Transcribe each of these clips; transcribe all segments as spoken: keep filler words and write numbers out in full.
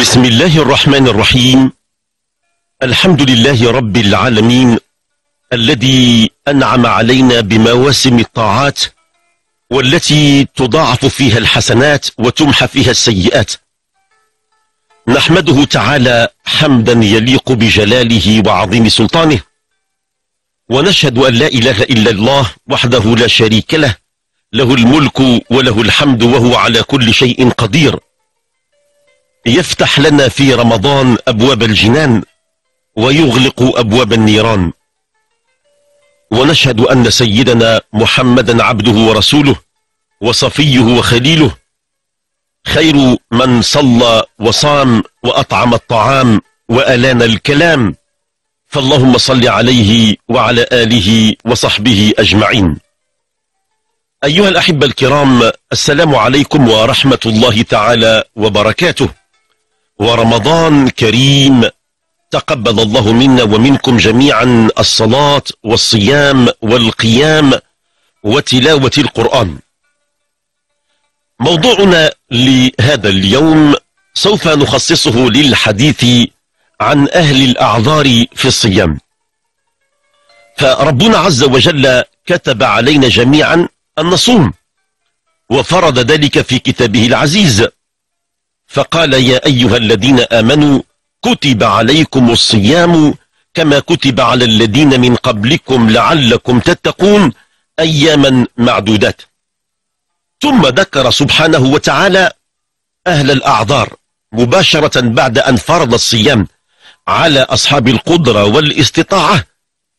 بسم الله الرحمن الرحيم. الحمد لله رب العالمين الذي أنعم علينا بمواسم الطاعات والتي تضاعف فيها الحسنات وتمحى فيها السيئات. نحمده تعالى حمدا يليق بجلاله وعظيم سلطانه، ونشهد أن لا إله إلا الله وحده لا شريك له، له الملك وله الحمد وهو على كل شيء قدير. يفتح لنا في رمضان أبواب الجنان ويغلق أبواب النيران. ونشهد أن سيدنا محمدا عبده ورسوله وصفيه وخليله، خير من صلى وصام وأطعم الطعام وألان الكلام، فاللهم صل عليه وعلى آله وصحبه أجمعين. أيها الأحبة الكرام، السلام عليكم ورحمة الله تعالى وبركاته، ورمضان كريم. تقبل الله منا ومنكم جميعا الصلاة والصيام والقيام وتلاوة القرآن. موضوعنا لهذا اليوم سوف نخصصه للحديث عن أهل الأعذار في الصيام. فربنا عز وجل كتب علينا جميعا أن نصوم، وفرض ذلك في كتابه العزيز، فقال: يا أيها الذين آمنوا كتب عليكم الصيام كما كتب على الذين من قبلكم لعلكم تتقون أياما معدودات. ثم ذكر سبحانه وتعالى أهل الأعذار مباشرة بعد أن فرض الصيام على أصحاب القدرة والاستطاعة.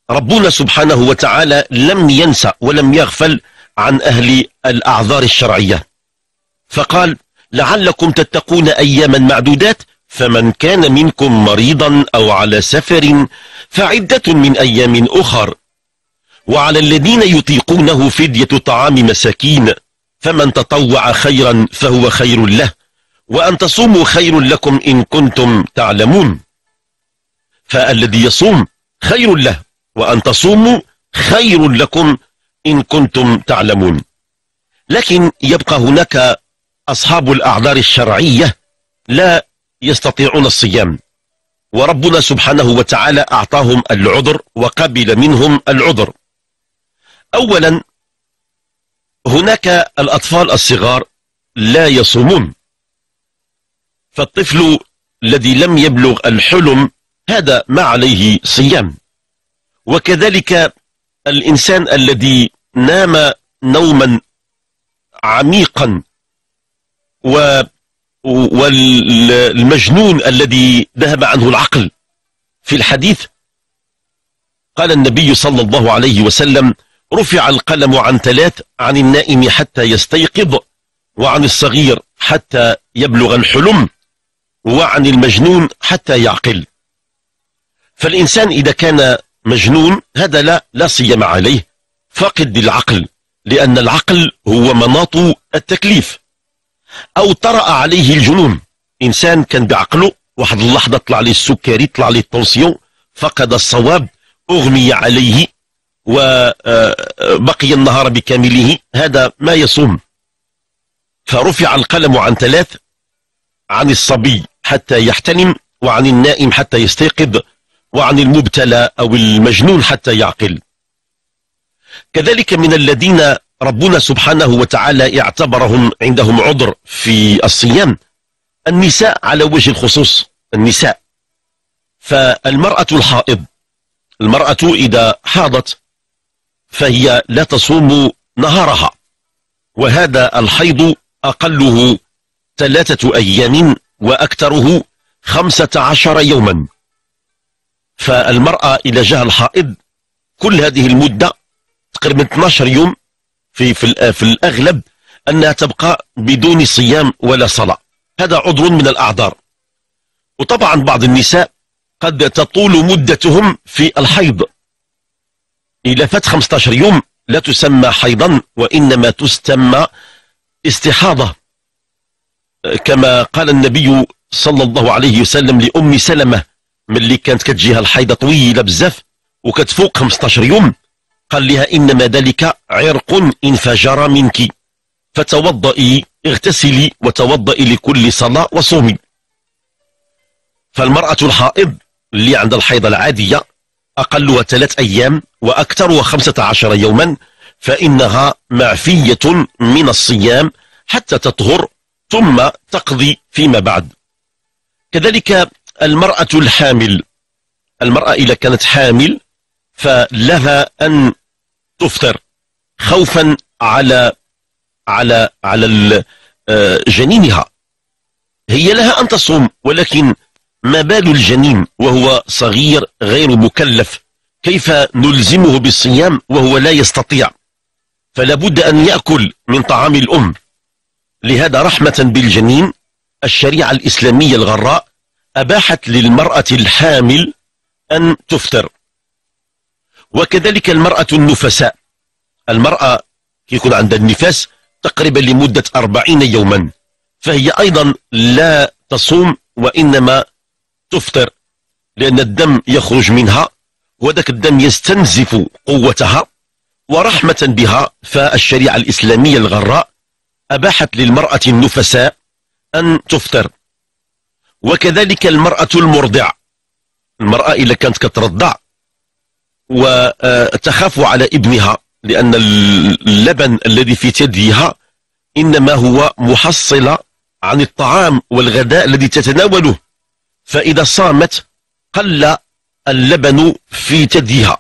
ربنا سبحانه وتعالى لم ينسى ولم يغفل عن أهل الأعذار الشرعية، فقال: لعلكم تتقون أياما معدودات، فمن كان منكم مريضا أو على سفر فعدة من أيام أخر، وعلى الذين يطيقونه فدية طعام مساكين، فمن تطوع خيرا فهو خير له، وأن تصوموا خير لكم إن كنتم تعلمون. فالذي يصوم خير له، وأن تصوموا خير لكم إن كنتم تعلمون. لكن يبقى هناك أصحاب الأعذار الشرعية لا يستطيعون الصيام، وربنا سبحانه وتعالى أعطاهم العذر وقبل منهم العذر. أولا، هناك الأطفال الصغار لا يصومون، فالطفل الذي لم يبلغ الحلم هذا ما عليه صيام. وكذلك الإنسان الذي نام نوما عميقا، و... والمجنون الذي ذهب عنه العقل. في الحديث قال النبي صلى الله عليه وسلم: رفع القلم عن ثلاث، عن النائم حتى يستيقظ، وعن الصغير حتى يبلغ الحلم، وعن المجنون حتى يعقل. فالإنسان إذا كان مجنون هذا لا لا صيام عليه، فاقد العقل، لأن العقل هو مناط التكليف. أو طرأ عليه الجنون، إنسان كان بعقله واحد اللحظة طلع عليه السكري، طلع عليه التنسيون، فقد الصواب، أغمي عليه وبقي النهار بكامله، هذا ما يصوم. فرفع القلم عن ثلاث، عن الصبي حتى يحتلم، وعن النائم حتى يستيقظ، وعن المبتلى أو المجنون حتى يعقل. كذلك من الذين ربنا سبحانه وتعالى اعتبرهم عندهم عذر في الصيام، النساء على وجه الخصوص، النساء. فالمرأة الحائض، المرأة إذا حاضت فهي لا تصوم نهارها، وهذا الحيض أقله ثلاثة أيام وأكثره خمسة عشر يوما. فالمرأة إلى جهة الحائض كل هذه المدة تقريبا اثني عشر يوم في في, في الأغلب أنها تبقى بدون صيام ولا صلاة، هذا عذر من الأعذار. وطبعا بعض النساء قد تطول مدتهم في الحيض إلى فات خمسة عشر يوم، لا تسمى حيضا وإنما تسمى استحاضة، كما قال النبي صلى الله عليه وسلم لأم سلمة ملي كانت كتجيها الحيضة طويلة بزاف وكتفوق خمسة عشر يوم، قال لها: إنما ذلك عرق انفجر منك، فتوضئي، اغتسلي وتوضئي لكل صلاة وصومي. فالمرأة الحائض اللي عند الحيضة العادية أقلها ثلاث أيام وأكثرها خمسة عشر يوما، فإنها معفية من الصيام حتى تطهر ثم تقضي فيما بعد. كذلك المرأة الحامل، المرأة إذا كانت حامل فلها أن تفطر خوفا على على على جنينها. هي لها أن تصوم، ولكن ما بال الجنين وهو صغير غير مكلف؟ كيف نلزمه بالصيام وهو لا يستطيع؟ فلا بد أن يأكل من طعام الأم. لهذا رحمة بالجنين الشريعة الإسلامية الغراء أباحت للمرأة الحامل أن تفطر. وكذلك المرأة النفساء، المرأة يكون عندها النفاس تقريبا لمدة أربعين يوما، فهي أيضا لا تصوم وإنما تفطر، لأن الدم يخرج منها وذاك الدم يستنزف قوتها. ورحمة بها فالشريعة الإسلامية الغراء أباحت للمرأة النفساء أن تفطر. وكذلك المرأة المرضع، المرأة إذا كانت كترضع وتخاف على ابنها لأن اللبن الذي في ثديها إنما هو محصلة عن الطعام والغذاء الذي تتناوله، فإذا صامت قل اللبن في ثديها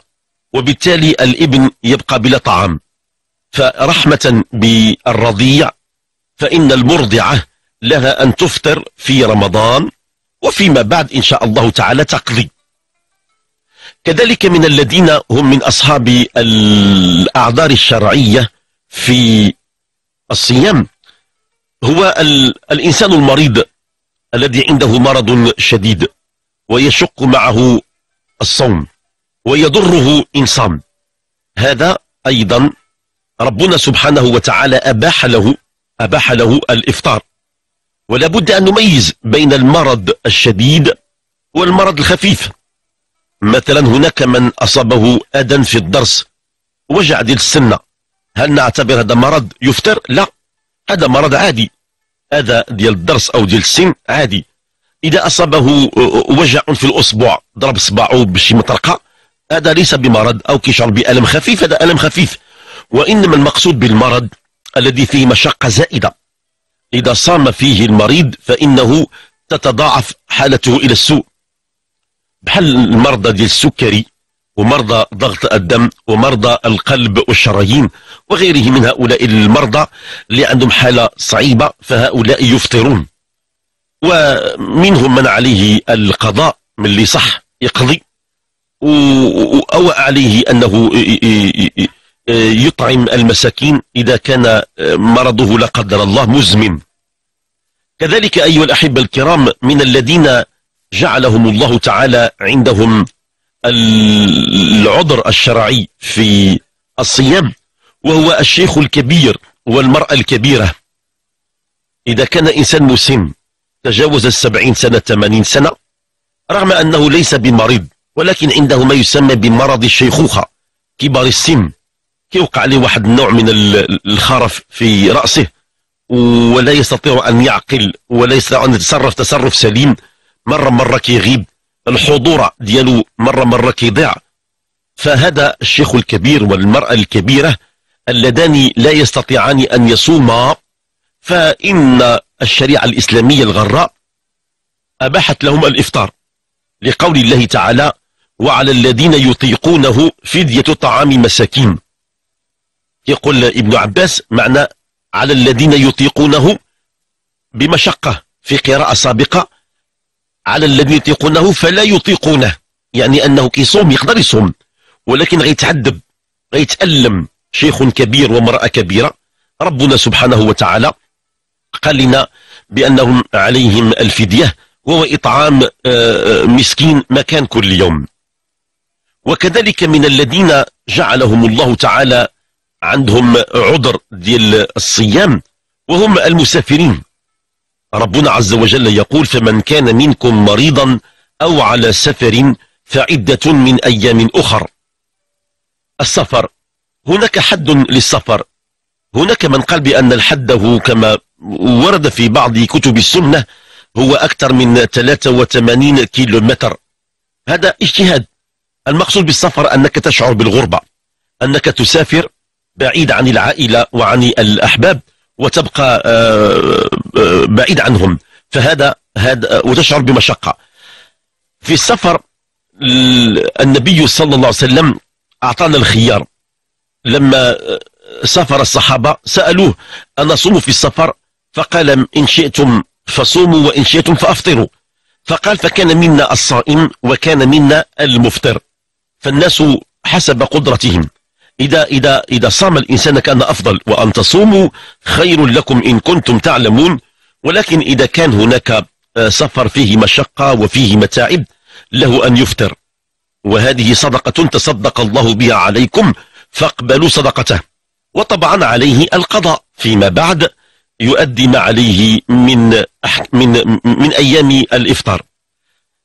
وبالتالي الابن يبقى بلا طعام. فرحمة بالرضيع فإن المرضعة لها أن تفطر في رمضان وفيما بعد إن شاء الله تعالى تقضي. كذلك من الذين هم من أصحاب الأعذار الشرعية في الصيام هو الإنسان المريض الذي عنده مرض شديد ويشق معه الصوم ويضره إن صام، هذا أيضا ربنا سبحانه وتعالى أباح له أباح له الإفطار. ولا بد أن نميز بين المرض الشديد والمرض الخفيف. مثلا هناك من أصابه أذى في الضرس، وجع ديال السنة، هل نعتبر هذا مرض يفطر؟ لا، هذا مرض عادي، أذى ديال الضرس أو ديال السن عادي. إذا أصابه وجع في الأصبع، ضرب صباعه بشي مطرقة، هذا ليس بمرض أو كيشعر بألم خفيف، هذا ألم خفيف. وإنما المقصود بالمرض الذي فيه مشقة زائدة، إذا صام فيه المريض فإنه تتضاعف حالته إلى السوء، بحال المرضى ديال السكري ومرضى ضغط الدم ومرضى القلب والشرايين وغيره من هؤلاء المرضى اللي عندهم حالة صعيبة، فهؤلاء يفطرون. ومنهم من عليه القضاء، من اللي صح يقضي، أو عليه أنه يطعم المساكين إذا كان مرضه لا قدر الله مزمن. كذلك أيها الأحبة الكرام من الذين جعلهم الله تعالى عندهم العذر الشرعي في الصيام وهو الشيخ الكبير والمرأة الكبيرة. إذا كان إنسان مسن تجاوز السبعين سنة ثمانين سنة رغم أنه ليس بمريض، ولكن عنده ما يسمى بمرض الشيخوخة، كبار السن، كيوقع عليه واحد النوع من الخرف في رأسه ولا يستطيع أن يعقل ولا يستطيع أن يتصرف تصرف سليم، مرة مرة كيغيب الحضور ديالو، مرة مرة كيضيع. فهذا الشيخ الكبير والمرأة الكبيرة اللذان لا يستطيعان أن يصوما، فإن الشريعة الإسلامية الغراء أباحت لهم الإفطار لقول الله تعالى: وعلى الذين يطيقونه فدية طعام مساكين. يقول ابن عباس معنى على الذين يطيقونه بمشقة، في قراءة سابقة على الذين يطيقونه فلا يطيقونه، يعني أنه كيصوم يقدر يصوم ولكن غيتعذب غيتألم. شيخ كبير وامرأة كبيرة، ربنا سبحانه وتعالى قال لنا بأنهم عليهم الفدية وهو إطعام مسكين مكان كل يوم. وكذلك من الذين جعلهم الله تعالى عندهم عذر ديال الصيام وهم المسافرين. ربنا عز وجل يقول: فمن كان منكم مريضا أو على سفر فعدة من أيام أخر. السفر هناك حد للسفر، هناك من قال بأن الحد هو كما ورد في بعض كتب السنة هو أكثر من ثلاثة وثمانين كيلو متر. هذا اجتهاد. المقصود بالسفر أنك تشعر بالغربة، أنك تسافر بعيد عن العائلة وعن الأحباب وتبقى بعيد عنهم، فهذا هذا وتشعر بمشقة في السفر. النبي صلى الله عليه وسلم أعطانا الخيار. لما سافر الصحابة سألوه أن نصوم في السفر، فقال إن شئتم فصوموا وإن شئتم فأفطروا. فقال فكان منا الصائم وكان منا المفطر. فالناس حسب قدرتهم. إذا إذا إذا صام الإنسان كان أفضل، وأن تصوموا خير لكم إن كنتم تعلمون. ولكن إذا كان هناك سفر فيه مشقة وفيه متاعب له أن يفطر، وهذه صدقة تصدق الله بها عليكم فاقبلوا صدقته. وطبعا عليه القضاء فيما بعد، يؤدي ما عليه من من من أيام الإفطار.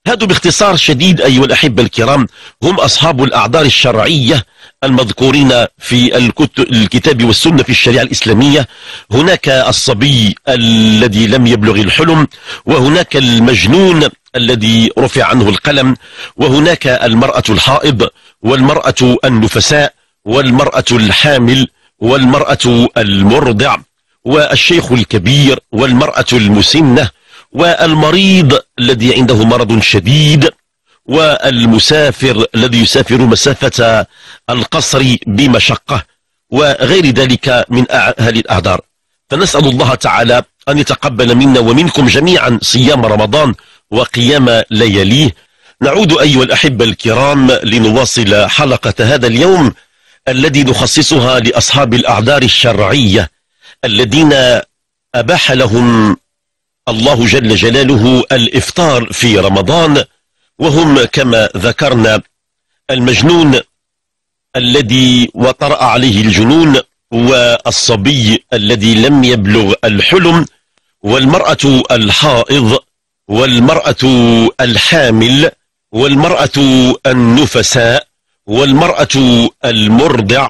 هذا باختصار شديد أيها الأحبة الكرام هم أصحاب الأعذار الشرعية المذكورين في الكتاب والسنة في الشريعة الإسلامية. هناك الصبي الذي لم يبلغ الحلم، وهناك المجنون الذي رفع عنه القلم، وهناك المرأة الحائض، والمرأة النفساء، والمرأة الحامل، والمرأة المرضع، والشيخ الكبير، والمرأة المسنة، والمريض الذي عنده مرض شديد، والمسافر الذي يسافر مسافة القصر بمشقة، وغير ذلك من أهل الأعذار. فنسأل الله تعالى أن يتقبل منا ومنكم جميعا صيام رمضان وقيام لياليه. نعود أيها الأحبة الكرام لنواصل حلقة هذا اليوم الذي نخصصها لأصحاب الأعذار الشرعية الذين أباح لهم الله جل جلاله الإفطار في رمضان، وهم كما ذكرنا المجنون الذي وطرأ عليه الجنون، والصبي الذي لم يبلغ الحلم، والمرأة الحائض، والمرأة الحامل، والمرأة النفساء، والمرأة المرضع،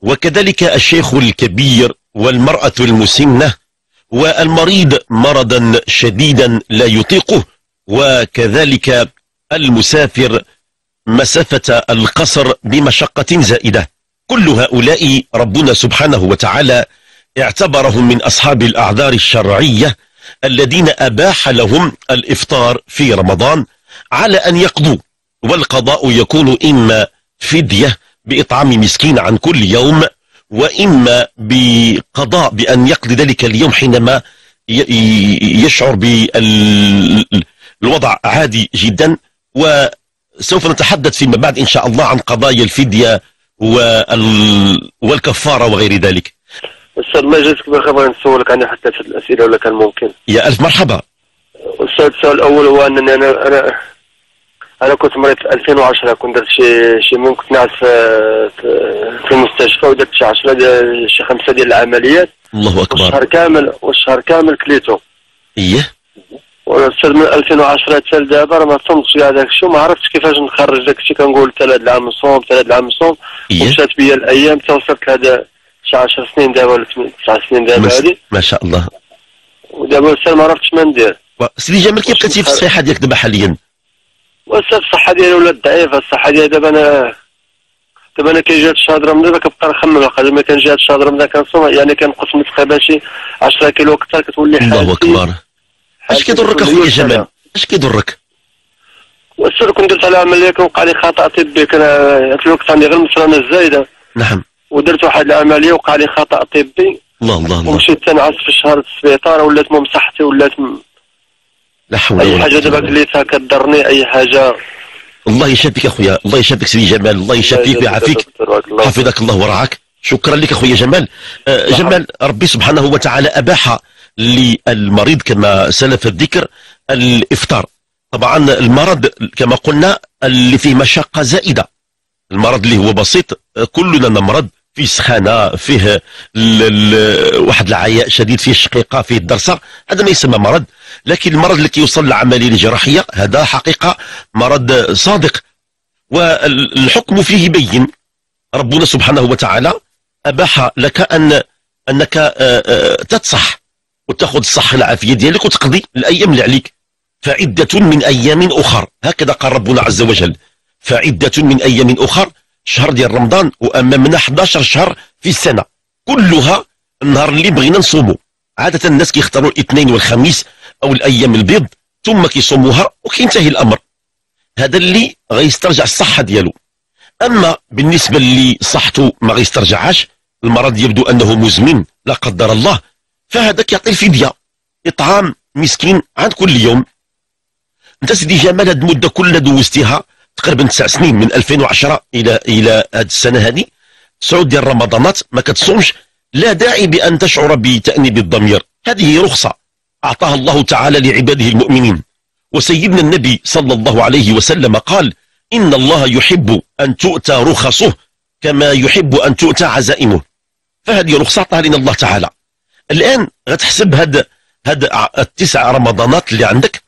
وكذلك الشيخ الكبير، والمرأة المسنة، والمريض مرضا شديدا لا يطيقه، وكذلك المسافر مسافة القصر بمشقة زائدة. كل هؤلاء ربنا سبحانه وتعالى اعتبرهم من أصحاب الأعذار الشرعية الذين أباح لهم الإفطار في رمضان على أن يقضوا. والقضاء يكون إما فدية بإطعام مسكين عن كل يوم، وإما بقضاء بأن يقضي ذلك اليوم حينما يشعر بالوضع عادي جدا. وسوف نتحدث فيما بعد إن شاء الله عن قضايا الفدية والكفارة وغير ذلك. أستاذ ما جاتك بالخبر نسولك عنها حتى في الأسئلة ولا كان ممكن؟ يا ألف مرحبا. أستاذ السؤال الأول هو أنني أنا أنا أنا كنت مريض في ألفين وعشرة، كنت درت شي شي من كنت نعس في المستشفى، ودرت شي عشرة ديال شي خمسة ديال العمليات. الله أكبر. والشهر كامل والشهر كامل كليته. إيه. وأستاذ من ألفين وعشرة حتى لدابا راه ما صمتش كاع داك الشيء، وما عرفتش كيفاش نخرج داك الشيء. كنقول حتى لهاد العام نصوم، حتى لهاد العام نصوم. إيه. ومشات بيا الأيام حتى وصلت لهذا شي عشر سنين دابا ولا تسع سنين دابا هادي. ما شاء الله. ودابا أستاذ ما عرفتش ما ندير. سيدي جمال كيف بقيتي في الصحة ديالك دابا حاليا؟ وأستاذ الصحة ديالي ولات ضعيفة. الصحة ديالي دابا أنا دابا أنا كيجي هاد الشهر رمضان كنبقى نخمم. واخا دابا كنجي هاد الشهر رمضان كنصوم، يعني كنقص من تقريبا شي عشرة كيلو كثر، كتولي حالتي. الله أكبر. أش كيضرك أخويا جمال؟ أش كيضرك؟ وأستاذ كنت درت على عملية، كنوقع لي خطأ طبي. كان في الوقت عندي غير المصرانة الزايدة. نعم. ودرت واحد العملية وقع لي خطأ طبي. الله الله الله. ومشيت تنعس في الشهر للسبيطار، ولات مهم صحتي، ولات م... لا حول ولا قوة. أي حاجة دابا كليتها كضرني، أي حاجة. الله يشافيك أخويا، الله يشافيك سيدي جمال، الله يشافيك ويعافيك، حفظك الله ورعاك. شكرا لك أخويا جمال. آه جمال، ربي سبحانه وتعالى أباح للمريض كما سلف الذكر الإفطار. طبعا المرض كما قلنا اللي فيه مشقة زائدة، المرض اللي هو بسيط، كلنا نمرض، فيه سخانه، فيه واحد العياء شديد، فيه الشقيقه، فيه الدرسه، هذا ما يسمى مرض. لكن المرض اللي كيوصل للعمليه الجراحيه هذا حقيقه مرض صادق، والحكم فيه بين. ربنا سبحانه وتعالى اباح لك ان انك تتصح وتاخذ الصحه العافيه ديالك وتقضي الايام اللي عليك. فعده من ايام اخر، هكذا قال ربنا عز وجل، فعده من ايام اخر. شهر ديال رمضان وامامنا حداش شهر في السنه كلها، النهار اللي بغينا نصومو. عاده الناس كيختاروا الاثنين والخميس او الايام البيض ثم كيصوموها وكينتهي الامر. هذا اللي غيسترجع الصحه ديالو. اما بالنسبه اللي صحته ما غيسترجعهاش، المرض يبدو انه مزمن لا قدر الله، فهذا كيعطي الفديه، اطعام مسكين عند كل يوم. انت سيدي جمال هاد المده كلها دوزتيها تقريبا تسع سنين، من ألفين وعشرة الى الى هاد السنه هادي، تسع ديال رمضانات ما كتصومش. لا داعي بان تشعر بتانيب الضمير، هذه رخصه اعطاها الله تعالى لعباده المؤمنين. وسيدنا النبي صلى الله عليه وسلم قال: إن الله يحب أن تؤتى رخصه كما يحب أن تؤتى عزائمه. فهذه رخصة عطاها لنا الله تعالى. الآن غتحسب هاد هاد التسع رمضانات اللي عندك،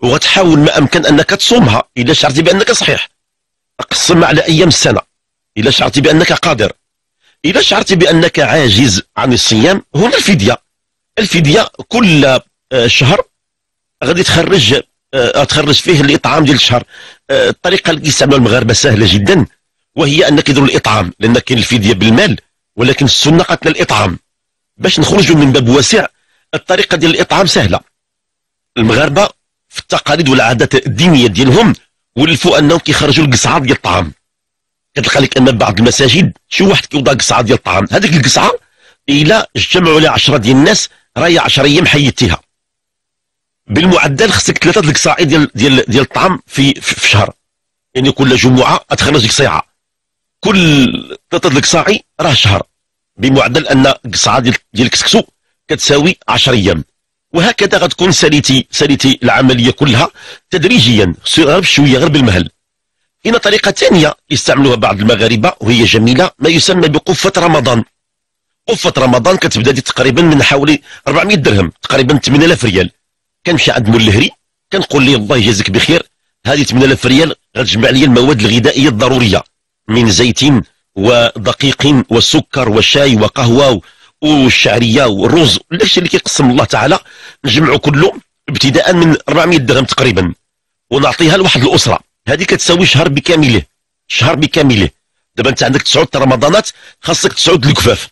وغتحاول ما أمكن أنك تصومها إلا شعرتي بأنك صحيح. أقسم على أيام السنة إلا شعرتي بأنك قادر. إلا شعرتي بأنك عاجز عن الصيام، هنا الفدية. الفدية كل شهر غادي تخرج تخرج فيه الاطعام ديال الشهر. الطريقه اللي كيستعملوها المغاربه سهله جدا، وهي ان كيديروا الاطعام، لان كاين الفديه بالمال ولكن السنه قاتله الاطعام. باش نخرجوا من باب واسع، الطريقه ديال الاطعام سهله. المغاربه في التقاليد والعادات الدينيه ديالهم ولفوا انهم كيخرجوا القصعه ديال الطعام. كتلقى لك امام بعض المساجد شي واحد كيوضع قصعه ديال الطعام، هذيك القصعه الا اجتمعوا عليها عشرة ديال الناس راهي عشرة ايام حيدتيها. بالمعدل خصك ثلاثه د القصاعي ديال ديال ديال الطعام في في شهر، يعني كل جمعه تخرج قصيعه. كل ثلاثه د القصاعي راه شهر، بمعدل ان القصعه ديال ديال الكسكسو كتساوي عشرة ايام. وهكذا غتكون ساليتي ساليتي العمليه كلها تدريجيا، غير بشويه، غير بالمهل. هنا طريقه ثانيه يستعملوها بعض المغاربه وهي جميله، ما يسمى بقفه رمضان. قفه رمضان كتبدا تقريبا من حوالي أربعمائة درهم، تقريبا ثمانية آلاف ريال. كنمشي عند مول الهري كنقول ليه الله يجازيك بخير، هذه ثمانية آلاف ريال غتجمع لي المواد الغذائيه الضروريه من زيت ودقيق وسكر وشاي وقهوه والشعريه والرز، داكشي اللي كيقسم الله تعالى نجمعو كله ابتداء من أربعمائة درهم تقريبا، ونعطيها لواحد الاسره. هذه كتساوي شهر بكامله، شهر بكامله. دابا انت عندك تسعود رمضانات، خاصك تسعود الكفاف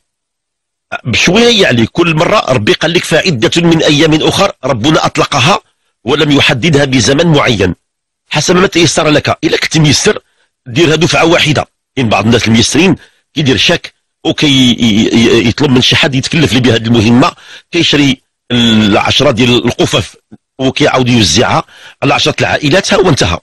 بشويه، يعني كل مره ربي قال لك فعده من ايام اخر، ربنا اطلقها ولم يحددها بزمن معين حسب ما تيسر لك. الا كنت ميسر دير هادو فعه واحده. كاين بعض الناس الميسرين كيدير شاك وكيطلب من شي حد يتكلف ليه بهذه المهمه، كيشري العشره ديال القفف وكيعاود يوزعها على عشرة العائلات، ها هو انتهى.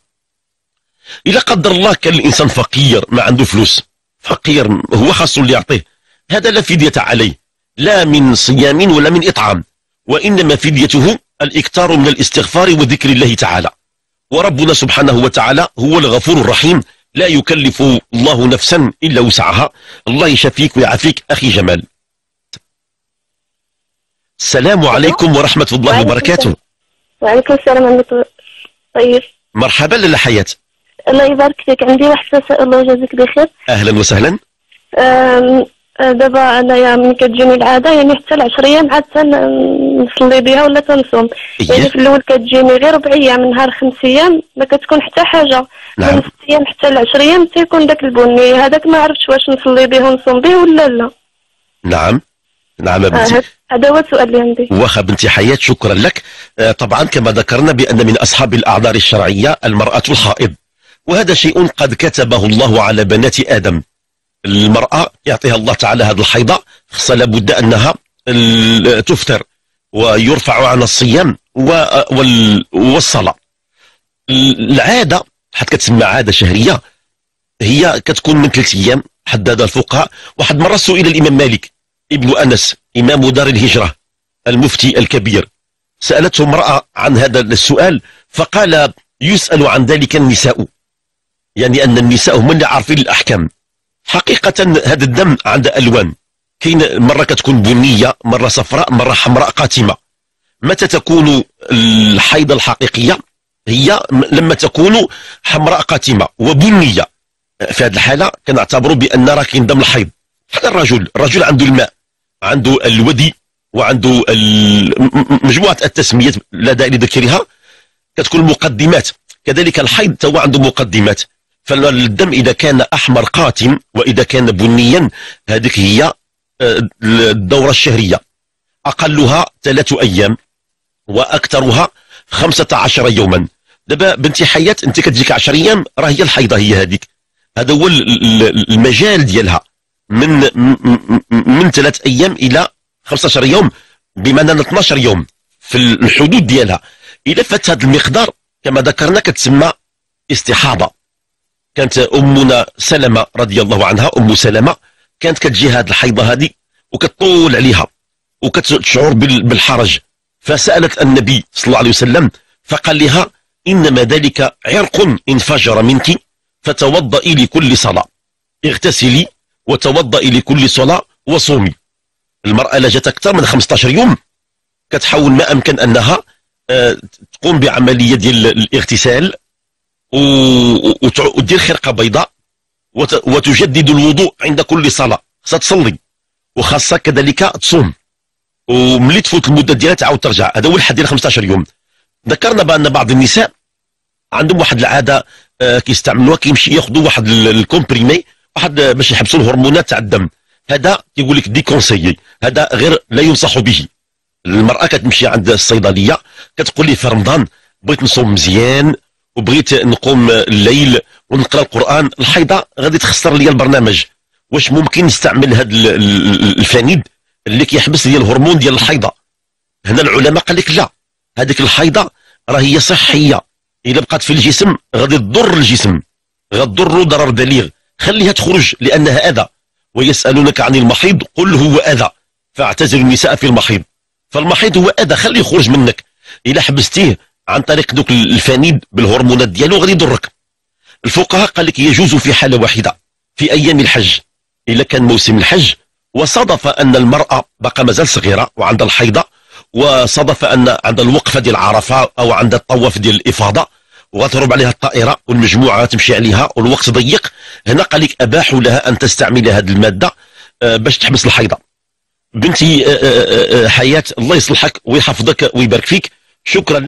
الا قدر الله كان الانسان فقير ما عنده فلوس، فقير هو خاصو اللي يعطيه، هذا لا فدية عليه، لا من صيام ولا من إطعام، وإنما فديته الإكثار من الاستغفار وذكر الله تعالى. وربنا سبحانه وتعالى هو الغفور الرحيم، لا يكلف الله نفسا إلا وسعها. الله يشفيك ويعافيك أخي جمال. السلام عليكم ورحمة الله وبركاته. وعليكم السلام ورحمة الله. طيب مرحبا لاله حياة. الله يبارك فيك، عندي واحد السؤال، الله يجازيك بخير. أهلا وسهلا. أم... دابا انايا ملي كتجيني العاده، يعني حتى العشر ايام عاد تنصلي بها ولا تنصوم، يعني في الاول كتجيني غير ربع ايام، نهار خمس ايام ما كتكون حتى حاجه، من ست ايام حتى العشر ايام تيكون داك البني هذاك، ما عرفتش واش نصلي به ونصوم به ولا لا. نعم نعم بنتي، هذا هو السؤال اللي عندي. واخا بنتي حياة، شكرا لك. آه طبعا كما ذكرنا بان من اصحاب الاعذار الشرعيه المراه الحائض، وهذا شيء قد كتبه الله على بنات ادم. المرأة يعطيها الله تعالى هذه الحيضة، خصها لابد أنها تفطر ويرفع عنها الصيام والصلاة. العادة حتى كتسمى عادة شهرية، هي كتكون من ثلاث أيام حددها الفقهاء. واحد مرة سئل الإمام مالك ابن أنس إمام دار الهجرة المفتي الكبير، سألته امرأة عن هذا السؤال فقال: يسأل عن ذلك النساء، يعني أن النساء هم اللي عارفين الأحكام. حقيقة هذا الدم عند ألوان، كاين مرة كتكون بنية، مرة صفراء، مرة حمراء قاتمة. متى تكون الحيضة الحقيقية؟ هي لما تكون حمراء قاتمة وبنية، في هذه الحالة كنعتبروا بأن راه كاين دم الحيض. بحال الرجل، الرجل عنده الماء، عنده الودي وعنده مجموعه التسميات لا داعي لذكرها كتكون مقدمات. كذلك الحيض توا عنده مقدمات. فالدم اذا كان احمر قاتم واذا كان بنيا هذيك هي الدوره الشهريه، اقلها ثلاث ايام واكثرها خمسة عشر يوما. دابا بنتي حياة انت كتجيك عشرة ايام راه هي الحيضه، هي هذيك، هذا هو المجال ديالها من من ثلاث ايام الى خمسة عشر يوم، بمعنى اثنا عشر يوم في الحدود ديالها. الا فات هذا المقدار كما ذكرنا كتسمى استحاضه. كانت امنا سلمة رضي الله عنها، ام سلمة، كانت كتجي هذه الحيضه هذه وكتطول عليها وكتشعر بالحرج، فسالت النبي صلى الله عليه وسلم فقال لها انما ذلك عرق انفجر منك فتوضئي لكل صلاه، اغتسلي وتوضئي لكل صلاه وصومي. المراه لا جات اكثر من خمسة عشر يوم كتحاول ما امكن انها تقوم بعمليه ديال الاغتسال وتدير خرقه بيضاء وتجدد الوضوء عند كل صلاه، خاصها تصلي وخاصها كذلك تصوم، وملي تفوت المده ديالها تعاود ترجع. هذا هو الحد ديال خمسة عشر يوم. ذكرنا بان بعض النساء عندهم واحد العاده كيستعملوها، كيمشي ياخذوا واحد الكومبريمي واحد باش يحبسوا الهرمونات تاع الدم، هذا كيقول لك دي كونسيي، هذا غير لا ينصح به. المراه كتمشي عند الصيدليه كتقول لي في رمضان بغيت نصوم مزيان وبغيت نقوم الليل ونقرا القران، الحيضه غادي تخسر لي البرنامج، واش ممكن نستعمل هذا الفنيد اللي كيحبس لي الهرمون ديال الحيضه؟ هنا العلماء قال لك لا، هذيك الحيضه راه هي صحيه، الا بقات في الجسم غادي تضر الجسم، غتضر ضرر بليغ، خليها تخرج لانها اذى. ويسالونك عن المحيض قل هو اذى فاعتزلوا النساء في المحيض. فالمحيض هو اذى، خليه يخرج منك، الا حبستيه عن طريق دوك الفنيد بالهرمونات ديالو غادي يضرك. الفقهاء قال لك يجوز في حاله واحده، في ايام الحج، الا كان موسم الحج وصادف ان المراه باقا مازال صغيره وعندها الحيضه، وصادف ان عند الوقفه ديال عرفه او عند الطواف ديال الافاضه وغتهرب عليها الطائره والمجموعه تمشي عليها والوقت ضيق، هنا قال لك اباحوا لها ان تستعمل هذه الماده باش تحبس الحيضه. بنتي حياه الله يصلحك ويحفظك ويبارك فيك، شكرا.